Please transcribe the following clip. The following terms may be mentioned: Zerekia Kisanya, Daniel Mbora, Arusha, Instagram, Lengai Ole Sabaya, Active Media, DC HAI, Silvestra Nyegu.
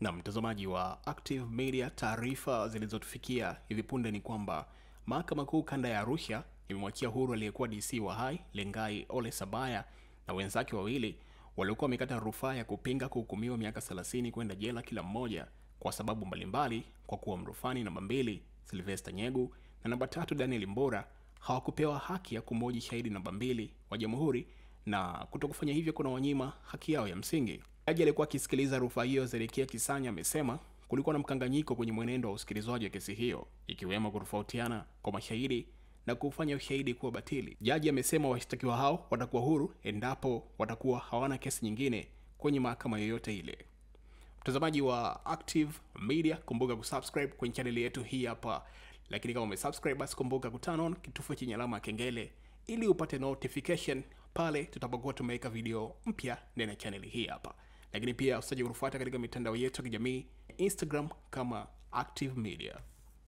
Na mtazamaji wa Active Media, taarifa zilizotufikia hivi punde ni kwamba Mahakama Kuu Kanda ya Arusha imemwachia huru aliyekuwa DC wa Hai Lengai Ole Sabaya na wenzake wawili waliokuwa wamekata rufaa ya kupinga kuhukumiwa miaka 30 kwenda jela kila mmoja kwa sababu mbalimbali, kwa kuwa mrufani namba 2 Silvestra Nyegu na namba 3 Daniel Mbora hawakupewa haki ya kumhoji shahidi namba 2 wa Jamhuri, na kutokufanya hivyo kuna wanyima haki yao ya msingi. Jaji alikuwa akisikiliza rufaa hiyo Zerekia Kisanya amesema kulikuwa na mkanganyiko kwenye mwenendo wa usikilizwaji wa kesi hiyo, ikiwemo kutofautiana kwa mashahidi na kufanya ushahidi kuwa batili. Jaji amesema washtakiwa hao watakuwa huru endapo watakuwa hawana kesi nyingine kwenye mahakama yoyote ile. Mtazamaji wa Active Media, kumbuka kusubscribe kwenye channel yetu hii hapa. Lakini kama umesubscribe, basi kumbuka kuturn on kitufe chenye alama ya kengele ili upate notification pale tutapokuwa tumeweka video mpya ndani ya channel hii hapa. Lakini pia usisahau kutufuata katika mitandao yetu ya kijamii, Instagram kama Active Media.